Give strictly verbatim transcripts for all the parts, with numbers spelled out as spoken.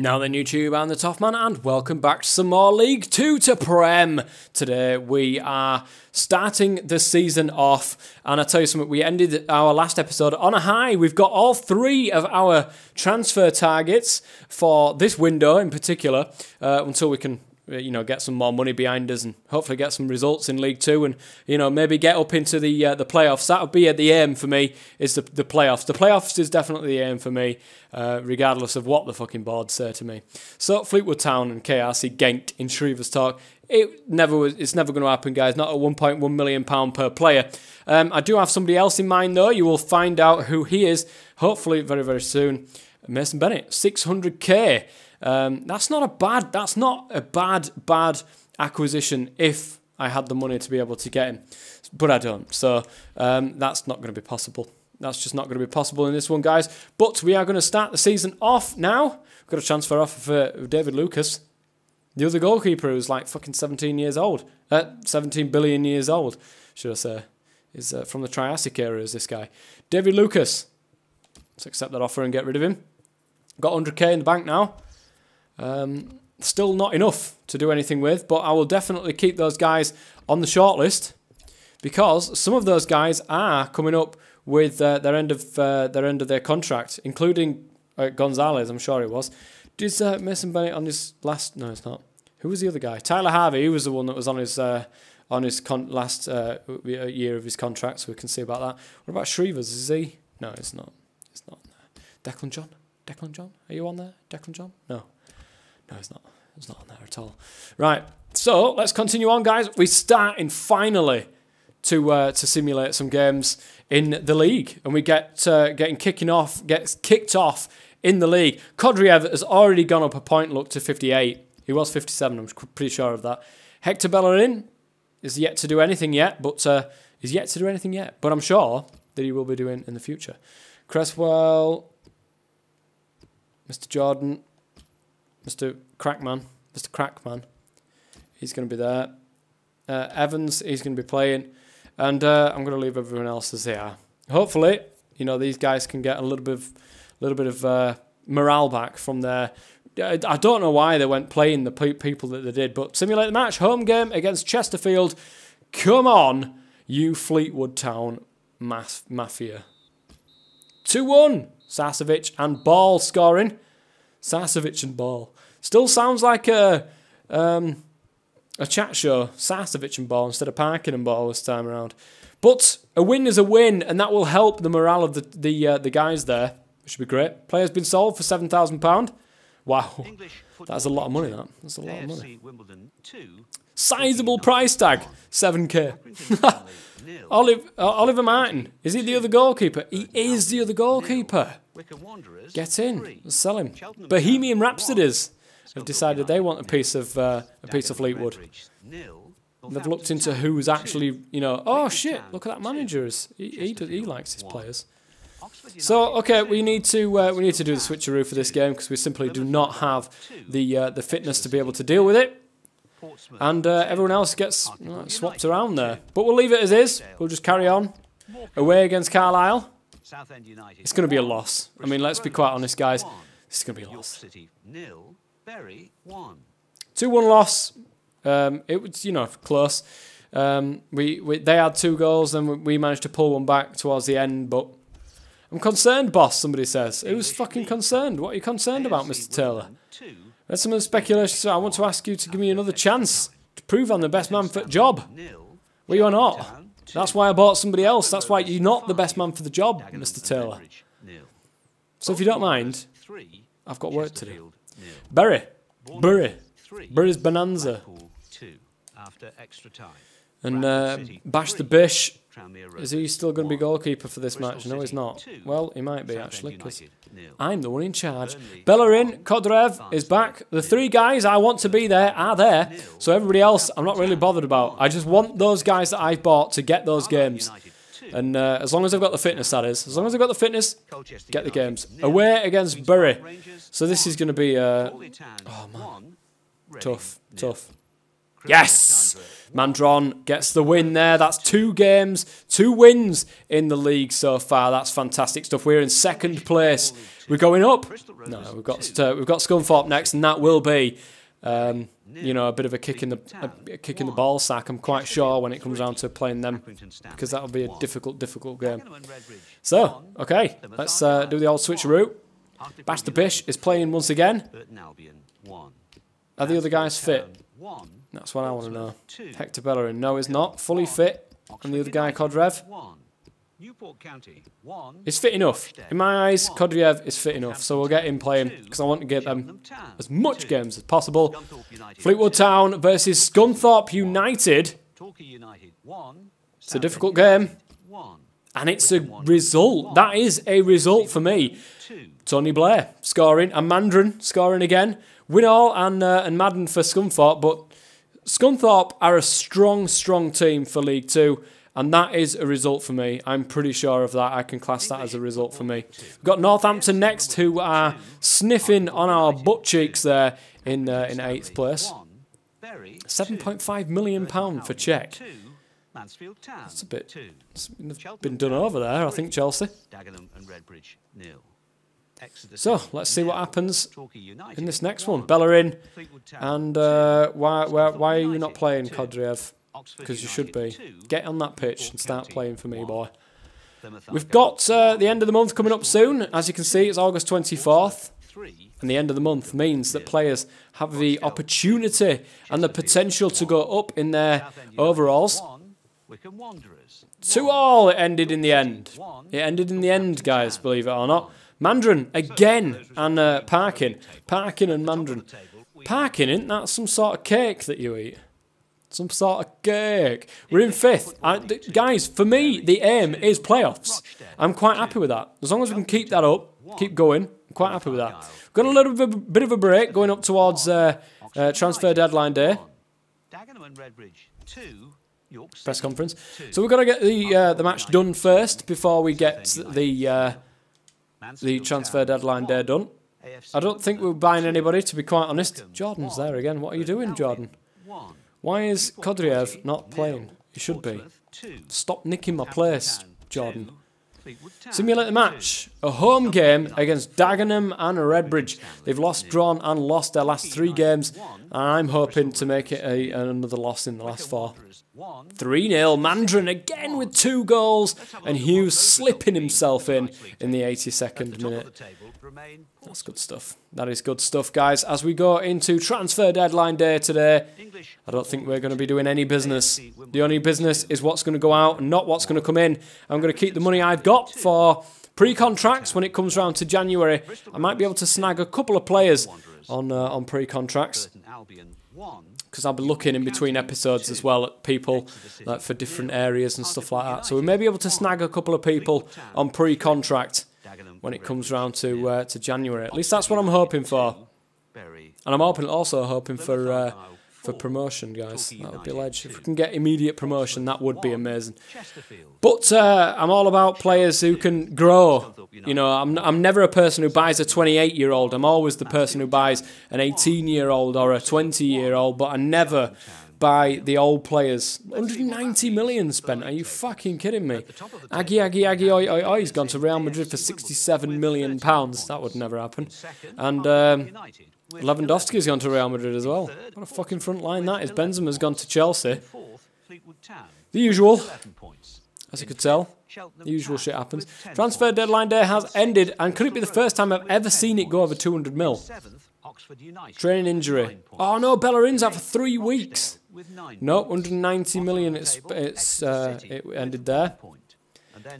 Now then, YouTube, I'm the Toffman, and welcome back to some more League Two to Prem. Today we are starting the season off, and I tell you something, we ended our last episode on a high. We've got all three of our transfer targets for this window in particular, uh, until we can, you know, get some more money behind us and hopefully get some results in League Two, and, you know, maybe get up into the uh, the playoffs. That would be the aim for me, is the, the playoffs. The playoffs is definitely the aim for me, uh, regardless of what the fucking board say to me. So Fleetwood Town and K R C Genk in Kudryavtsev. It never was. It's never going to happen, guys. Not at one point one million pounds per player. Um, I do have somebody else in mind, though. You will find out who he is, hopefully very, very soon. Mason Bennett, six hundred K. Um, that's not a bad, that's not a bad, bad acquisition if I had the money to be able to get him, but I don't, so um, that's not going to be possible. That's just not going to be possible in this one, guys, but we are going to start the season off now. We've got a transfer offer for David Lucas, the other goalkeeper who's like fucking seventeen years old, uh, seventeen billion years old, should I say, is uh, from the Triassic era, is this guy. David Lucas, let's accept that offer and get rid of him. Got one hundred K in the bank now. Um, still not enough to do anything with, but I will definitely keep those guys on the shortlist because some of those guys are coming up with uh, their end of uh, their end of their contract, including uh, Gonzalez. I'm sure it was. Did uh, Mason Bennett on his last? No, it's not. Who was the other guy? Tyler Harvey. He was the one that was on his uh, on his con last uh, year of his contract, so we can see about that. What about Shrewsbury? Is he? No, it's not. It's not. Declan John. Declan John. Are you on there? Declan John? No. No, it's not. It's not on there at all. Right, so let's continue on, guys. We're starting finally to uh, to simulate some games in the league, and we get uh, getting kicking off, gets kicked off in the league. Kodrev has already gone up a point. Look, to fifty-eight. He was fifty-seven. I'm pretty sure of that. Hector Bellerin is yet to do anything yet, but uh, is yet to do anything yet. But I'm sure that he will be doing in the future. Cresswell, Mister Jordan. Mister Crackman, Mister Crackman, he's going to be there. Uh, Evans, he's going to be playing, and uh, I'm going to leave everyone else as they are. Hopefully, you know, these guys can get a little bit, of, little bit of uh, morale back from their. I don't know why they went playing the pe people that they did, but simulate the match, home game against Chesterfield. Come on, you Fleetwood Town Maf Mafia. two one, Sarcevic and Ball scoring. Sarcevic and Ball. Still sounds like a um, a chat show. Sarcevic and Ball instead of Parkin and Ball this time around. But a win is a win, and that will help the morale of the the, uh, the guys there, which should be great. Player's been sold for seven thousand pound. Wow, that's a lot of money. That that's a lot of money. Sizable price tag, seven k. Olive, uh, Oliver Martin, is he the other goalkeeper? He is the other goalkeeper. Get in, let's sell him. Bohemian Rhapsodies have decided they want a piece of uh, a piece of Fleetwood. They've looked into who's actually, you know. Oh shit! Look at that manager. He he, does, he likes his players. So okay, we need to uh, we need to do the switcheroo for this game because we simply do not have the uh, the fitness to be able to deal with it. And uh, everyone else gets uh, swapped around there. But we'll leave it as is. We'll just carry on. Away against Carlisle. It's going to be a loss. I mean, let's be quite honest, guys. This is going to be a loss. two one loss. Um, it was, you know, close. Um, we, we They had two goals, and we managed to pull one back towards the end. But I'm concerned, boss, somebody says. Who's fucking concerned? What are you concerned about, Mister Taylor? There's some speculation, so I want to ask you to give me another chance to prove I'm the best man for the job. Well, you're not. That's why I bought somebody else. That's why you're not the best man for the job, Mister Taylor. So if you don't mind, I've got work to do. Bury. Bury. Bury's Bonanza. And uh, Bash the Bish. Is he still going to be goalkeeper for this match? No, he's not. Well, he might be, actually, because I'm the one in charge. Bellerin, Kodrev is back. The three guys I want to be there are there, so everybody else I'm not really bothered about. I just want those guys that I've bought to get those games. And uh, as long as I've got the fitness, that is. As long as I've got the fitness, get the games. Away against Bury. So this is going to be... Uh, oh, man. Tough, tough. Yes! Mandron gets the win there. That's two games, two wins in the league so far. That's fantastic stuff. We're in second place. We're going up. No, we've got uh, we've got Scunthorpe next, and that will be, um, you know, a bit of a kick in the a, a kick in the ball sack. I'm quite sure when it comes down to playing them, because that'll be a difficult, difficult game. So, okay, let's uh, do the old switcheroo. Bash the Bish is playing once again. Are the other guys fit? That's what I want to know. Hector Bellerin, no, he's not. Fully fit. And the other guy, Kodrev. He's fit enough. In my eyes, Kudryavtsev is fit enough. So we'll get him playing because I want to get them as much games as possible. Fleetwood Town versus Scunthorpe United. It's a difficult game. And it's a result. That is a result for me. Tony Blair scoring and Mandarin scoring again. Win all and uh, and Madden for Scunthorpe, but Scunthorpe are a strong, strong team for League Two, and that is a result for me. I'm pretty sure of that. I can class that as a result for me. We've got Northampton next, who are sniffing on our butt cheeks there in uh, in eighth place. seven point five million pounds for Czech. That's a bit it's been done over there, I think, Chelsea. Dagenham and Redbridge, nil. So let's see what happens in this next one. Bellerin, and uh, why, why why are you not playing Kodrev? Because you should be. Get on that pitch and start playing for me, boy. We've got uh, the end of the month coming up soon. As you can see, it's August twenty-fourth, and the end of the month means that players have the opportunity and the potential to go up in their overalls. Two all. It ended in the end. It ended in the end, guys. Believe it or not. Mandarin again and uh, Parkin. Parkin and Mandarin. Parkin, isn't that some sort of cake that you eat? Some sort of cake. We're in fifth. I, guys, for me, the aim is playoffs. I'm quite happy with that. As long as we can keep that up, keep going, I'm quite happy with that. We've got a little bit, a bit of a break going up towards uh, uh, transfer deadline day. Press conference. So we've got to get the, uh, the match done first before we get the... Uh, The transfer deadline day done. I don't think we're buying anybody, to be quite honest. Jordan's there again. What are you doing, Jordan? Why is Kodrev not playing? He should be. Stop nicking my place, Jordan. Simulate the match. A home game against Dagenham and Redbridge. They've lost, drawn and lost their last three games. And I'm hoping to make it a, another loss in the last four. three nil. Mandarin again with two goals. And Hughes slipping himself in in the eighty-second minute. That's good stuff. That is good stuff, guys. As we go into transfer deadline day today, I don't think we're going to be doing any business. The only business is what's going to go out and not what's going to come in. I'm going to keep the money I've got for pre-contracts when it comes round to January. I might be able to snag a couple of players on, uh, on pre-contracts. Because I'll be looking in between episodes as well at people like, for different areas and stuff like that. So we may be able to snag a couple of people on pre-contract when it comes round to uh, to January. At least that's what I'm hoping for. And I'm hoping, also hoping for uh, for promotion, guys. That would be ledge. If we can get immediate promotion, that would be amazing. But uh, I'm all about players who can grow. You know, I'm, I'm never a person who buys a twenty-eight-year-old. I'm always the person who buys an eighteen-year-old or a twenty-year-old, but I never... by the old players. one hundred ninety million spent. Are you fucking kidding me? Aggie, Aggie, Aggie, oi, oi, oi. He's gone to Real Madrid for sixty-seven million pounds. That would never happen. And um, Lewandowski's gone to Real Madrid as well. What a fucking front line that is. Benzema's gone to Chelsea. The usual. As you could tell. The usual shit happens. Transfer deadline day has ended, and could it be the first time I've ever seen it go over two hundred mil? Training injury. Oh no, Bellerin's out for three weeks. No, one hundred ninety million. It's it's uh, it ended there,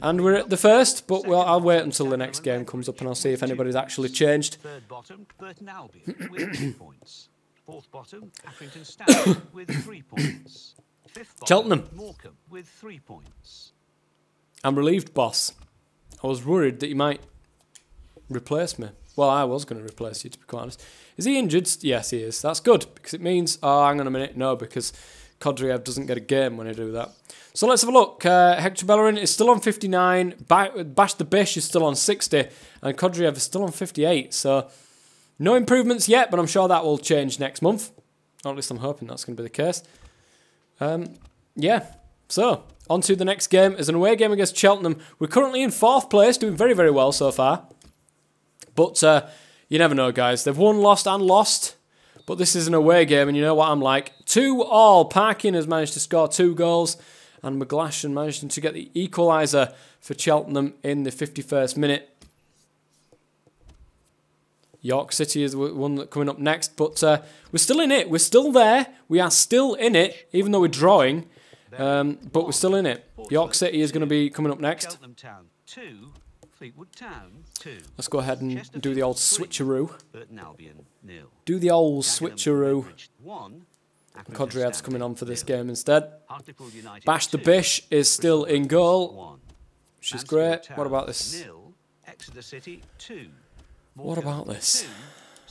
and we're at the first. But well, I'll wait until the next game comes up, and I'll see if anybody's actually changed. Cheltenham. I'm relieved, boss. I was worried that you might replace me. Well, I was going to replace you, to be quite honest. Is he injured? Yes, he is. That's good, because it means... Oh, hang on a minute. No, because Kodriev doesn't get a game when I do that. So let's have a look. Uh, Hector Bellerin is still on fifty-nine. Ba Bash the Bish is still on sixty. And Kodriev is still on fifty-eight. So no improvements yet, but I'm sure that will change next month. Or at least I'm hoping that's going to be the case. Um, yeah, so on to the next game. As an away game against Cheltenham. We're currently in fourth place, doing very, very well so far. But uh, you never know, guys. They've won, lost, and lost. But this is an away game, and you know what I'm like. Two all. Parkin has managed to score two goals, and McGlashan managed to get the equaliser for Cheltenham in the fifty-first minute. York City is the one that's coming up next, but uh, we're still in it. We're still there. We are still in it, even though we're drawing, um, but we're still in it. York City is going to be coming up next. Let's go ahead and do the old switcheroo. Do the old switcheroo. Kodrev's coming on for this game instead. Bash the Bish is still in goal, which is great. What about this? What about this?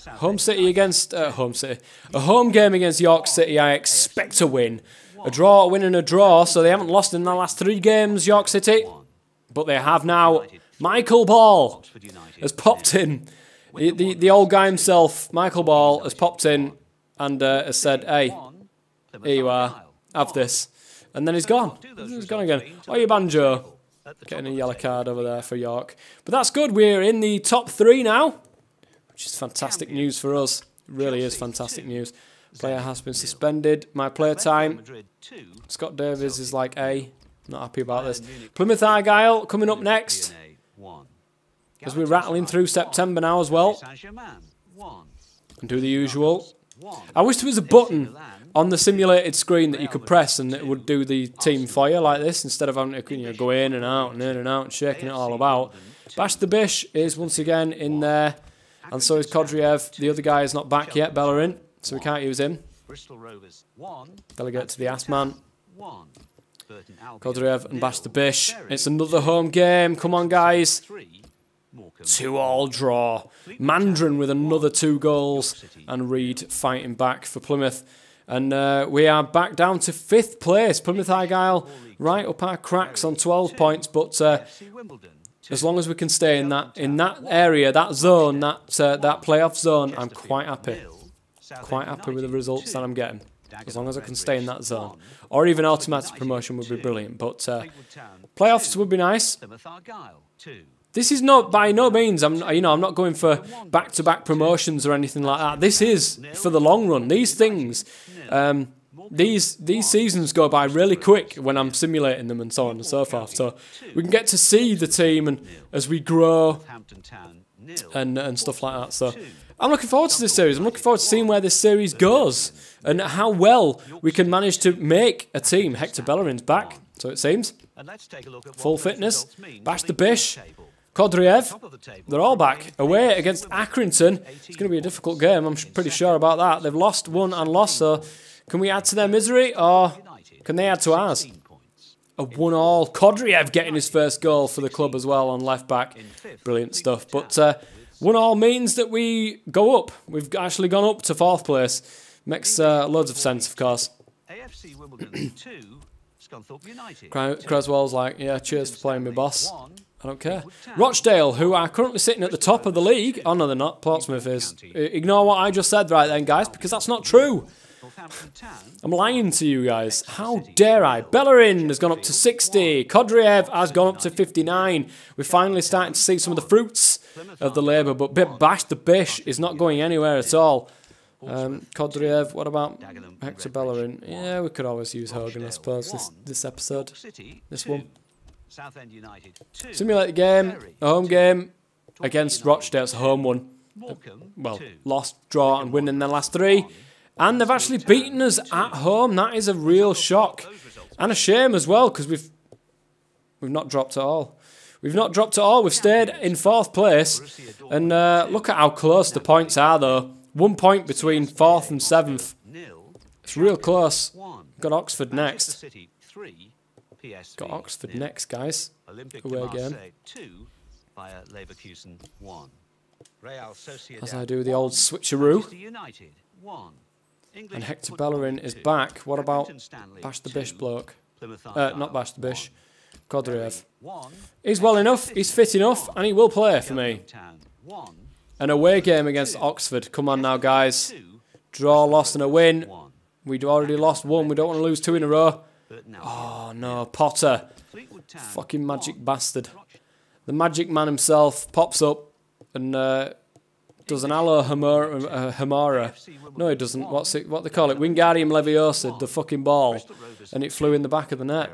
Home City against... Uh, home City. A home game against York City. I expect a win. A draw, a win and a draw. So they haven't lost in the last three games, York City. But they have now. Michael Ball has popped in. The, the, the old guy himself, Michael Ball, has popped in and uh, has said, hey, here you are. Have this. And then he's gone. He's gone again. Oh, you banjo. Getting a yellow card over there for York. But that's good. We're in the top three now, which is fantastic news for us. It really is fantastic news. Player has been suspended. My player time. Scott Davies is like, hey, not happy about this. Plymouth Argyle coming up next. As we're rattling through September now as well. And do the usual. I wish there was a button on the simulated screen that you could press and it would do the team for you like this, instead of having to, you know, go in and out and in and out and shaking it all about. Bash the Bish is once again in there, and so is Kodriev. The other guy is not back yet, Bellerin, so we can't use him. Delegate to the ass man. Kodriev and Bash the Bish. It's another home game. Come on, guys. two all draw. Mandron with another two goals, and Reed fighting back for Plymouth. And uh, we are back down to fifth place. Plymouth Argyle right up our cracks on twelve points, but uh, as long as we can stay in that in that area, that zone, that uh, that playoff zone, I'm quite happy. Quite happy with the results that I'm getting. As long as I can stay in that zone, or even automatic promotion would be brilliant. But uh, playoffs would be nice. This is not by no means. I'm, you know, I'm not going for back-to-back promotions or anything like that. This is for the long run. These things, um, these these seasons go by really quick when I'm simulating them and so on and so forth. So we can get to see the team and as we grow and and stuff like that. So I'm looking forward to this series. I'm looking forward to seeing where this series goes and how well we can manage to make a team. Hector Bellerin's back, so it seems. Full fitness. Bash the Bish. Kodriev, they're all back. Away against Accrington. It's going to be a difficult game, I'm pretty sure about that. They've lost, won and lost, so can we add to their misery or can they add to ours? A one all. Kodriev getting his first goal for the club as well on left-back. Brilliant stuff. But uh, one all means that we go up. We've actually gone up to fourth place. Makes uh, loads of sense, of course. Creswell's like, yeah, cheers for playing me, boss. I don't care. Rochdale, who are currently sitting at the top of the league. Oh, no, they're not. Portsmouth is. Ignore what I just said right then, guys, because that's not true. I'm lying to you guys. How dare I? Bellerin has gone up to sixty. Kodriev has gone up to fifty-nine. We're finally starting to see some of the fruits of the labour, but Bash the Bish is not going anywhere at all. Um, Kodriev, what about Hector Bellerin? Yeah, we could always use Hogan, I suppose, this, this episode. This one. Southend United two. Simulated game, a home game against Rochdale. It's a home one. Well, lost, draw and win in their last three. And they've actually beaten us at home. That is a real shock. And a shame as well, because we've we've not dropped at all. We've not dropped at all. We've stayed in fourth place. And uh, look at how close the points are, though. One point between fourth and seventh. It's real close. Got Oxford next. Got Oxford next, guys. Away game. As I do the old switcheroo. And Hector Bellerin is back. What about Bash the Bish bloke? Uh, not Bash the Bish. Kodriev. He's well enough, he's fit enough, and he will play for me. An away game against Oxford. Come on now, guys. draw, lost and a win. We'd already lost one. We don't want to lose two in a row. Oh, no. Potter. Fucking magic bastard. The magic man himself pops up and uh, does an aloe Hamara. No, he doesn't. What's it? What they call it? Wingardium Leviosa, the fucking ball. And it flew in the back of the net.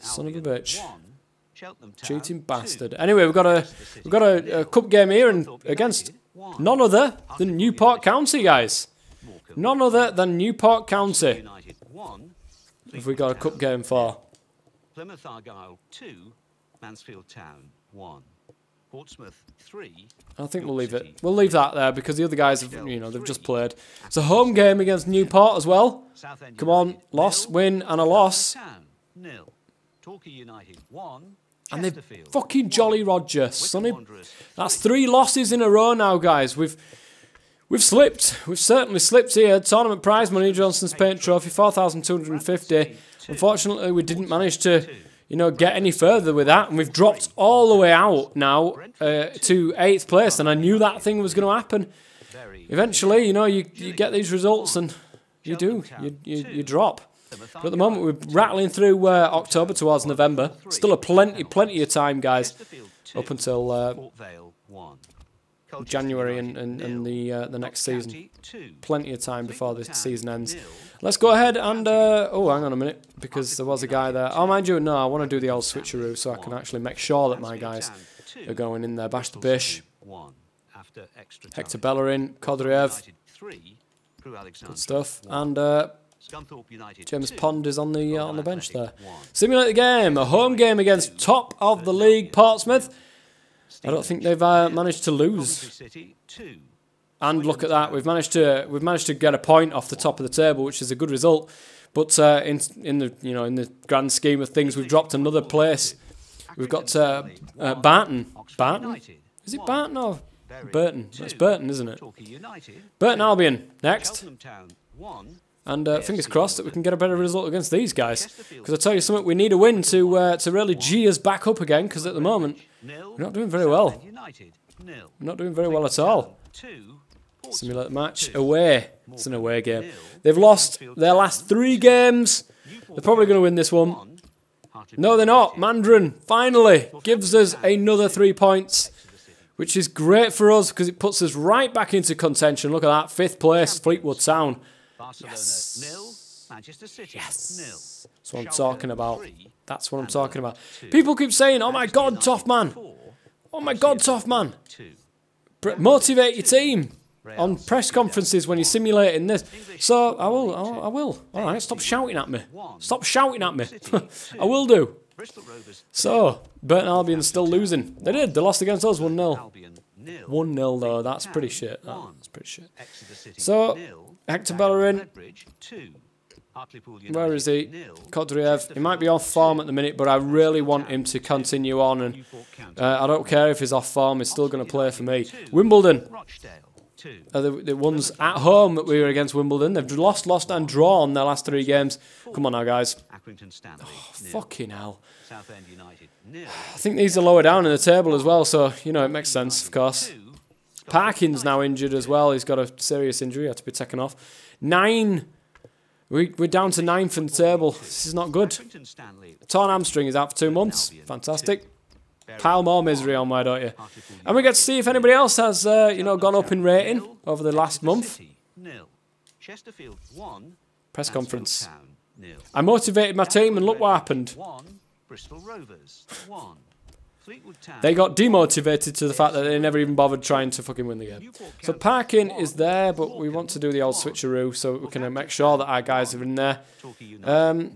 Son of a bitch. Cheating bastard. Anyway, we've got a we've got a, a cup game here and against none other than Newport County, guys. None other than Newport County. Have we got a cup game for? Plymouth Argyle two, Mansfield Town one, Portsmouth three. I think we'll leave it. We'll leave that there because the other guys have, you know, they've just played. It's a home game against Newport as well. Come on, loss, win, and a loss. And they fucking Jolly Roger, sonny. That's three losses in a row now, guys. We've we've slipped. We've certainly slipped here. Tournament prize money, Johnson's Paint Trophy, four thousand two hundred and fifty. Unfortunately, we didn't manage to, you know, get any further with that, and we've dropped all the way out now uh, to eighth place. And I knew that thing was going to happen. Eventually, you know, you you get these results, and you do, you you, you drop. But at the moment, we're rattling through uh, October towards November. Still a plenty, plenty of time, guys, up until uh, January and, and, and the uh, the next season. Plenty of time before the season ends. Let's go ahead and... Uh, oh, hang on a minute, because there was a guy there. Oh, mind you, no, I want to do the old switcheroo so I can actually make sure that my guys are going in there. Bash the Bish, Hector Bellerin, Kodrev, good stuff, and... Uh, James Pond is on the uh, on the bench there. Simulate the game, a home game against top of the league Portsmouth. I don't think they've uh, managed to lose. And look at that, we've managed to we've managed to get a point off the top of the table, which is a good result. But uh, in in the you know in the grand scheme of things, we've dropped another place. We've got uh, uh, Barton. Barton? Is it Barton or Burton? That's Burton, isn't it? Burton Albion next. And uh, fingers crossed that we can get a better result against these guys. Because I tell you something, we need a win to uh, to really gee us back up again. Because at the moment, we're not doing very well. We're not doing very well at all. Simulate the match. Away. It's an away game. They've lost their last three games. They're probably going to win this one. No, they're not. Mandron finally gives us another three points. Which is great for us because it puts us right back into contention. Look at that. Fifth place, Fleetwood Town. Yes. Nil, Manchester City, yes. Nil. That's what I'm talking about. That's what I'm talking about. People keep saying, oh my God, Toffman. Oh my God, Toffman. Motivate your team on press conferences when you're simulating this. So I will, I will. I will. All right, stop shouting at me. Stop shouting at me. I will do. So, Burton Albion still losing. They did. They lost against us one nil. one nil though. That's pretty shit. That's pretty shit. So... Hector Bellerin, where is he? Kodriev, he might be off form at the minute, but I really want him to continue on, and uh, I don't care if he's off form, he's still going to play for me. Wimbledon, uh, the, the ones at home that we were against Wimbledon, they've lost, lost and drawn their last three games. Come on now, guys. Oh, fucking hell. I think these are lower down in the table as well, so, you know, it makes sense, of course. Parkin's now injured as well. He's got a serious injury. He had to be taken off. Nine. We, we're down to ninth in the table. This is not good. Torn hamstring is out for two months. Fantastic. Pile more misery on, why don't you? And we get to see if anybody else has, uh, you know, gone up in rating over the last month. Press conference. I motivated my team and look what happened. Bristol Rovers. One. They got demotivated to the fact that they never even bothered trying to fucking win the game. So Parkin is there, but we want to do the old switcheroo so we can make sure that our guys are in there. Um,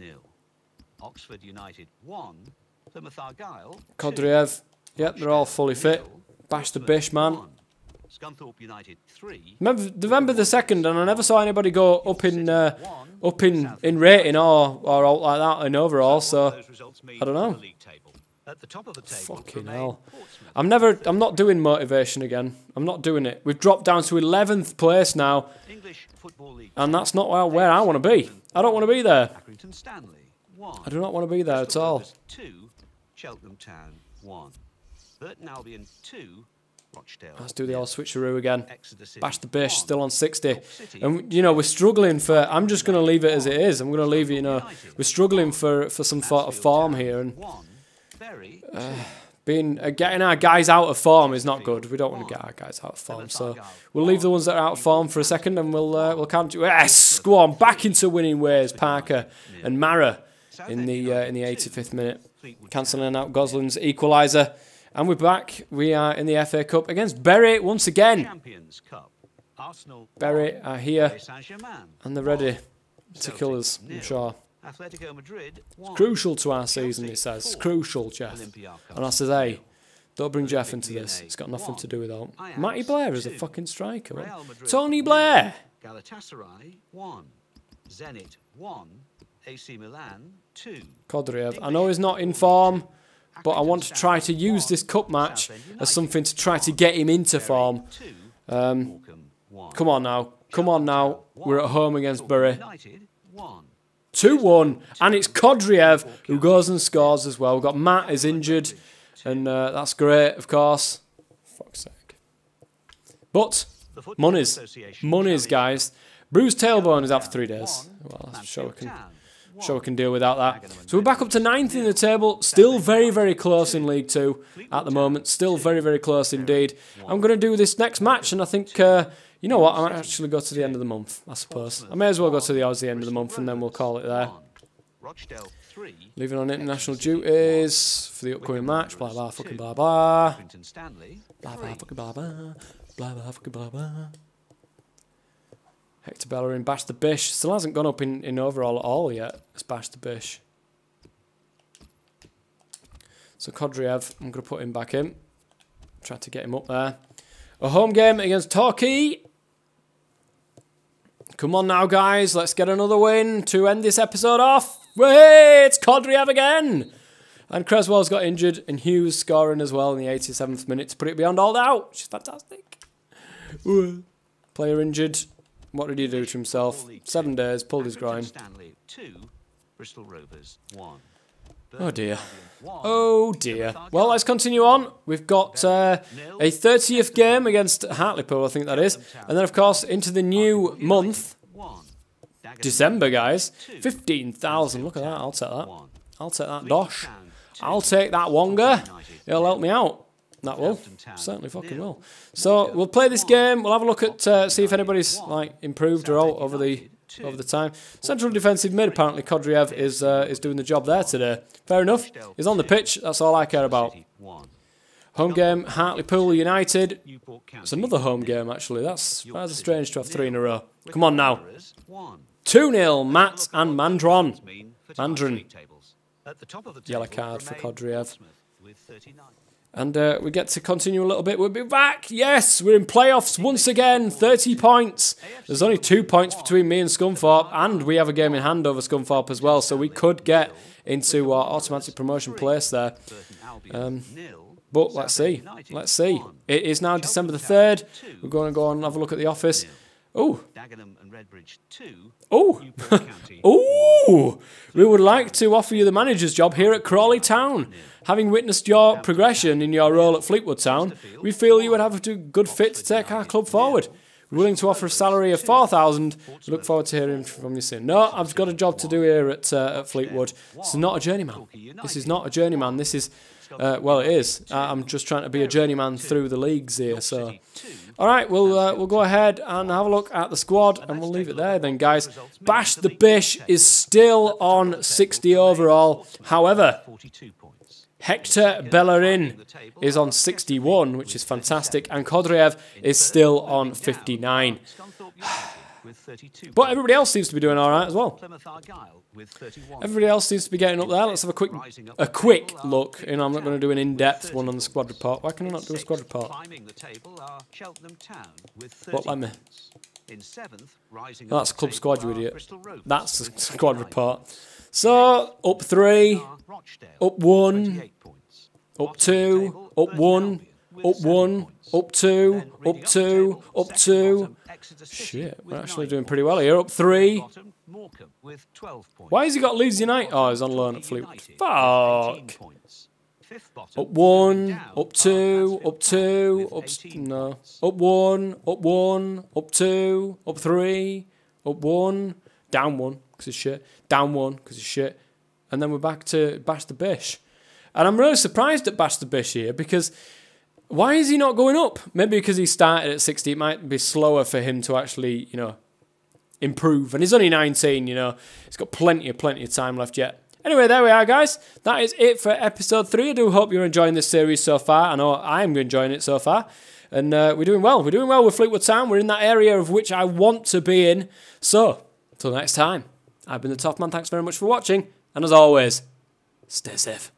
Kodriev, yep, they're all fully fit. Bash the Bish, man. Remember, November the second, and I never saw anybody go up in uh, up in in rating or or out like that in overall. So I don't know. At the top of the table. Fucking hell. I'm never I'm not doing motivation again. I'm not doing it. We've dropped down to eleventh place now. English Football League. And that's not where, where I want to be. I don't want to be there. I do not want to be there at all. Cheltenham Town one. Burton Albion two. Rochdale. Let's do the old switcheroo again. Bash the Bish, still on sixty. And, you know, we're struggling for... I'm just going to leave it as it is. I'm going to leave it, you know... We're struggling for, for some sort of form here. And uh, being uh, getting our guys out of form is not good. We don't want to get our guys out of form. So we'll leave the ones that are out of form for a second and we'll, uh, we'll count... Yes! Go on, back into winning ways, Parker and Mara in the, uh, in the eighty-fifth minute. Cancelling out Goslin's equaliser. And we're back. We are in the F A Cup against Bury once again. Bury are here and they're ready to kill us, I'm sure. It's crucial to our season, he says. It's crucial, Jeff. And I said, hey, don't bring Jeff into this. It's got nothing to do with that. Matty Blair is a fucking striker. Right? Tony Blair! Kodrev. I know he's not in form, but I want to try to use this cup match as something to try to get him into form. Um, come on now. Come on now. We're at home against Bury. two one. And it's Kodriev who goes and scores as well. We've got Matt is injured. And uh, that's great, of course. Fuck's sake. But, monies. Monies, guys. Bruce Tailbone is out for three days. Well, I'm sure we can... Sure, we can deal without that. So we're back up to ninth in the table. Still very, very close in League Two at the moment. Still very, very close indeed. I'm going to do this next match, and I think, uh, you know what, I might actually go to the end of the month, I suppose. I may as well go to the odds at the end of the month, and then we'll call it there. Leaving on international duties for the upcoming match. Blah, blah, fucking blah, blah. Blah, blah, fucking blah, blah. Blah, blah, fucking blah, blah. Hector Bellerin, Bash the Bish. Still hasn't gone up in, in overall at all yet. It's Bash the Bish. So Kodriev, I'm going to put him back in. Try to get him up there. A home game against Torquay. Come on now, guys. Let's get another win to end this episode off. Wait, it's Kodriev again. And Creswell's got injured. And Hughes scoring as well in the eighty-seventh minute to put it beyond all doubt, which is fantastic. Ooh. Player injured. What did he do to himself? Seven days, pulled his groin. Oh dear. Oh dear. Well, let's continue on. We've got uh, a thirtieth game against Hartlepool, I think that is. And then, of course, into the new month, December, guys. fifteen thousand. Look at that. I'll take that. I'll take that dosh. I'll take that wonga. It'll help me out. That will. Certainly fucking will. So we'll play this game. We'll have a look at, uh, see if anybody's like improved or all over the over the time. Central defensive mid, apparently Kodriev is uh, is doing the job there today. Fair enough. He's on the pitch. That's all I care about. Home game, Hartlepool United. It's another home game, actually. That's rather strange to have three in a row. Come on now. two nil, Matt and Mandron. Mandron. Yellow card for Kodriev. And uh, we get to continue a little bit. We'll be back. Yes, we're in playoffs once again. thirty points. There's only two points between me and Scunthorpe. And we have a game in hand over Scunthorpe as well. So we could get into our automatic promotion place there. Um, but let's see. Let's see. It is now December the third. We're going to go on and have a look at the office. Oh. Oh. Oh. We would like to offer you the manager's job here at Crawley Town. Having witnessed your progression in your role at Fleetwood Town, we feel you would have a good fit to take our club forward. We're willing to offer a salary of four thousand. We look forward to hearing from you soon. No, I've got a job to do here at, uh, at Fleetwood. This is not a journeyman. This is not a journeyman. This is, uh, well, it is. Uh, I'm just trying to be a journeyman through the leagues here. So, all right, we'll uh, we'll go ahead and have a look at the squad, and we'll leave it there then, guys. Bash the Bish is still on sixty overall. However, Hector Bellerin is on sixty-one, which is fantastic, and Kodriev is still on fifty-nine. But everybody else seems to be doing all right as well. Everybody else seems to be getting up there. Let's have a quick a quick look. And I'm not going to do an in-depth one on the squad report. Why can I not do a squad report? What, let me? Oh, that's club squad, you idiot. That's the squad report. So, up three, up one, up two, up one, up one, up two, up two, up two. Shit, we're actually doing pretty well here. Up three. Why has he got Leeds United? Oh, he's on loan at Fleetwood. Fuck. Up one, up two, up two, up no. Up one, up one, up two, up three, up one, down one because it's shit, down one because it's shit, and then we're back to Bash the Bish. And I'm really surprised at Bash the Bish here because why is he not going up? Maybe because he started at sixty, it might be slower for him to actually, you know, improve. And he's only nineteen, you know, he's got plenty of plenty of time left yet. Anyway, there we are, guys. That is it for episode three. I do hope you're enjoying this series so far. I know I'm enjoying it so far. And uh, we're doing well. We're doing well with Fleetwood Town. We're in that area of which I want to be in. So, until next time, I've been the Toffman. Thanks very much for watching. And as always, stay safe.